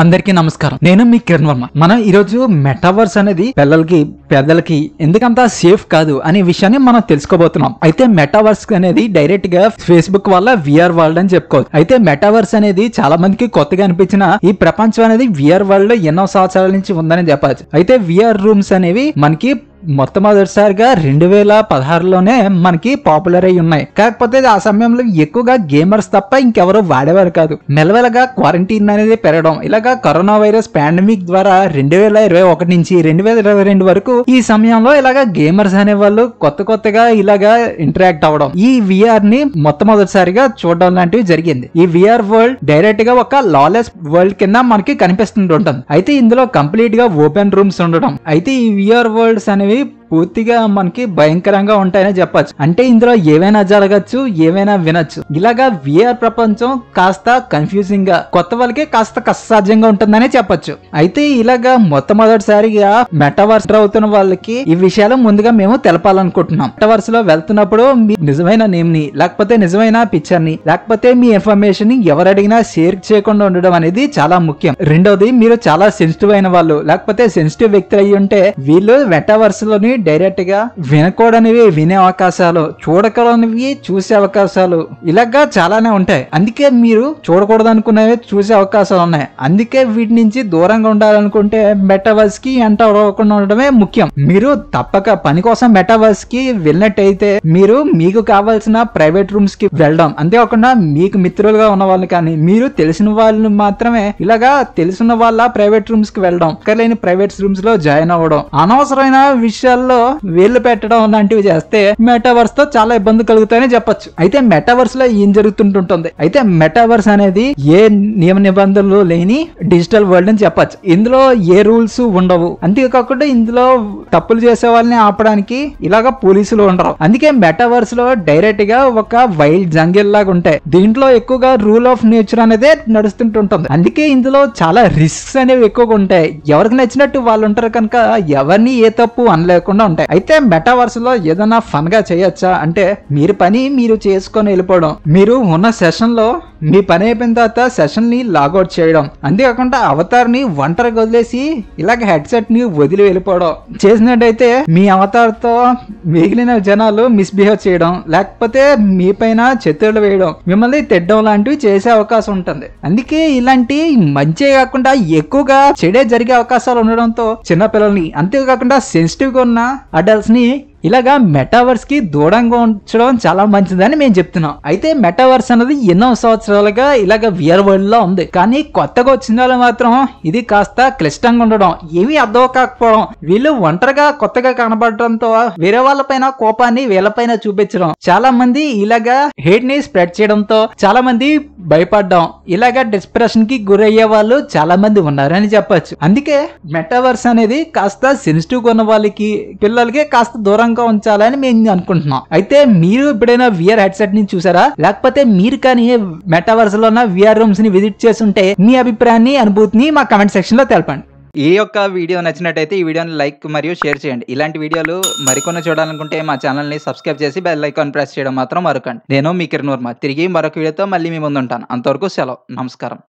అందరికీ నమస్కారం, నేను మీ కిరణ్ వర్మ. మనం ఈ రోజు మెటావర్స్ అనేది పిల్లలకి పెద్దలకి ఎందుకంత సేఫ్ కాదు అనే విషయాన్ని మనం తెలుసుకోబోతున్నాం. అయితే మెటావర్స్ అనేది డైరెక్ట్ గా Facebook వల్ల VR వరల్డ్ అని చెప్పుకోవచ్చు. అయితే మెటావర్స్ అనేది చాలా మందికి కొత్తగా అనిపించిన ఈ ప్రపంచం అనేది VR వరల్డ్ లో ఎన్నో సంవత్సరాల నుంచి ఉందని చెప్పచ్చు. అయితే VR రూమ్స్ అనేవి మనకి మొట్టమొదటిసారిగా 2016లోనే మనకి పాపులర్ అయి ఉన్నాయి. కాకపోతే ఆ సమయంలో ఎక్కువగా గేమర్స్ తప్ప ఇంకెవరూ వాడేవారు కాదు. మెల్లమెల్లగా క్వారంటైన్ అనేది పెరగడం, ఇలాగా కరోనా వైరస్ పాండమిక్ ద్వారా 2021 నుంచి 2022 వరకు ఈ సమయంలో ఇలాగా గేమర్స్ అనే వాళ్ళు కొత్తగా ఇలాగా ఇంటరాక్ట్ అవ్వడం, ఈ VR ని మొట్టమొదటిసారిగా చూడడం లాంటివి జరిగింది. ఈ VR వరల్డ్ డైరెక్ట్ గా ఒక లాలెస్ వరల్డ్ కింద మనకి కనిపిస్తుంటుంది. అయితే ఇందులో కంప్లీట్ గా ఓపెన్ రూమ్స్ ఉండడం, అయితే ఈ VR వరల్డ్స్ అనేవి పూర్తిగా మనకి భయంకరంగా ఉంటాయని చెప్పచ్చు. అంటే ఇందులో ఏవైనా జరగచ్చు, ఏవైనా వినొచ్చు. ఇలాగా VR ప్రపంచం కాస్త కన్ఫ్యూజింగ్ గా, కొత్త వాళ్ళకి కాస్త కష్టసాధ్యంగా ఉంటుందని చెప్పచ్చు. అయితే ఇలాగా మొట్టమొదటిసారిగా మెటావర్స్ అవుతున్న వాళ్ళకి ఈ విషయాలు ముందుగా మేము తెలపాలనుకుంటున్నాం. మెటావర్స్ లో వెళ్తున్నప్పుడు మీ నిజమైన నేమ్ ని, లేకపోతే నిజమైన పిక్చర్ ని, లేకపోతే మీ ఇన్ఫర్మేషన్ ని ఎవరు అడిగినా షేర్ చేయకుండా ఉండడం అనేది చాలా ముఖ్యం. రెండోది, మీరు చాలా సెన్సిటివ్ అయిన వాళ్ళు, లేకపోతే సెన్సిటివ్ వ్యక్తులు అయ్యి ఉంటే వీళ్ళు మెటావర్స్ లోని డైరెక్ట్ గా వినకూడనివి వినే అవకాశాలు, చూడకూడనివి చూసే అవకాశాలు ఇలాగా చాలానే ఉంటాయి. అందుకే మీరు చూడకూడదు అనుకునేవి చూసే అవకాశాలు ఉన్నాయి. అందుకే వీటి నుంచి దూరంగా ఉండాలనుకుంటే మెటావర్స్ కి ఎంటర్ అవ్వకుండా ఉండడమే ముఖ్యం. మీరు తప్పక పని కోసం మెటావర్స్ కి వెళ్ళినట్టయితే మీరు మీకు కావాల్సిన ప్రైవేట్ రూమ్స్ కి వెళ్ళడం, అంతేకాకుండా మీకు మిత్రులుగా ఉన్న వాళ్ళు కానీ మీరు తెలిసిన వాళ్ళని మాత్రమే ఇలాగా తెలిసిన వాళ్ళ ప్రైవేట్ రూమ్స్ కి వెళ్ళడం, అక్కర్లేని ప్రైవేట్ రూమ్స్ లో జాయిన్ అవ్వడం, అనవసరమైన విషయాల్లో వేళ్లు పెట్టడం లాంటివి చేస్తే మెటావర్స్ తో చాలా ఇబ్బంది కలుగుతాయని చెప్పొచ్చు. అయితే మెటావర్స్ లో ఏం జరుగుతుంటుంది? అయితే మెటావర్స్ అనేది ఏ నియమ నిబంధనలు లేని డిజిటల్ వరల్డ్ అని చెప్పొచ్చు. ఇందులో ఏ రూల్స్ ఉండవు. అంతేకాకుండా ఇందులో తప్పులు చేసే వాళ్ళని ఆపడానికి ఇలాగ పోలీసులు ఉండరు. అందుకే మెటావర్స్ లో డైరెక్ట్ గా ఒక వైల్డ్ జంగిల్ లాగా ఉంటాయి. దీంట్లో ఎక్కువగా రూల్ ఆఫ్ నేచర్ అనేది నడుస్తుంటుంది. అందుకే ఇందులో చాలా రిస్క్స్ అనేవి ఎక్కువగా ఉంటాయి. ఎవరికి నచ్చినట్టు వాళ్ళు ఉంటారు కనుక ఎవరిని ఏ తప్పు అనలేకుండా ఉంటాయి. అయితే మెటావర్స్ లో ఏదైనా ఫన్ గా చేయొచ్చా అంటే మీరు పని మీరు చేసుకొని వెళ్ళిపోవడం, మీరు ఉన్న సెషన్ లో మీ పని అయిపోయిన తర్వాత సెషన్ ని లాగౌట్ చేయడం, అంతేకాకుండా అవతార్ ని ఒంటరిగా వదిలేసి ఇలాగ హెడ్ సెట్ ని వదిలి వెళ్ళిపోవడం చేసినట్టయితే మీ అవతార్ తో మిగిలిన జనాలు మిస్బిహేవ్ చేయడం, లేకపోతే మీ పైన చెత్తలు వేయడం, మిమ్మల్ని తిట్టడం లాంటివి చేసే అవకాశం ఉంటుంది. అందుకే ఇలాంటి మంచి కాకుండా ఎక్కువగా చెడే జరిగే అవకాశాలు ఉండడంతో చిన్నపిల్లల్ని, అంతేకాకుండా సెన్సిటివ్ గా ఉన్న అడల్ట్స్ ని ఇలాగా మెటావర్స్ కి దూరంగా ఉంచడం చాలా మంచిదని మేము చెప్తున్నాం. అయితే మెటావర్స్ అనేది ఎన్నో సంవత్సరాలుగా ఇలాగ VR వరల్డ్ లో ఉంది. కానీ కొత్తగా వచ్చిన వాళ్ళు మాత్రం ఇది కాస్త క్లిష్టంగా ఉండడం, ఏమీ అర్థం కాకపోవడం, వీళ్ళు ఒంటరిగా కొత్తగా కనబడటంతో వేరే వాళ్ళ పైన కోపాన్ని వీళ్ళపైన చూపించడం, చాలా మంది ఇలాగా హేట్ ని స్ప్రెడ్ చేయడంతో చాలా మంది భయపడడం, ఇలాగా డిస్ప్రెషన్ కి గురయ్యే వాళ్ళు చాలా మంది ఉన్నారని చెప్పచ్చు. అందుకే మెటావర్స్ అనేది కాస్త సెన్సిటివ్ గా ఉన్న వాళ్ళకి, పిల్లలకి కాస్త దూరంగా ఉంచాలని మేము అనుకుంటున్నాం. అయితే మీరు ఎప్పుడైనా VR హెడ్సెట్ ని చూసారా? లేకపోతే మీరు కానీ మెటావర్స్ లో ఉన్న VR రూమ్స్ ని విజిట్ చేసి ఉంటే మీ అభిప్రాయాన్ని, అనుభూతిని మా కామెంట్ సెక్షన్ లో తెలపండి. ఈ యొక్క వీడియో నచ్చినట్టయితే ఈ వీడియోని లైక్ మరియు షేర్ చేయండి. ఇలాంటి వీడియోలు మరికొన్ని చూడాలనుకుంటే మా ఛానల్ ని సబ్స్క్రైబ్ చేసి బెల్ ఐకాన్ ప్రెస్ చేయడం మాత్రం మరకండి. నేను మీ కిరణ్ వర్మ, తిరిగి మరొక వీడియోతో మళ్ళీ మీ ముందు ఉంటాను. అంతవరకు సెలవు, నమస్కారం.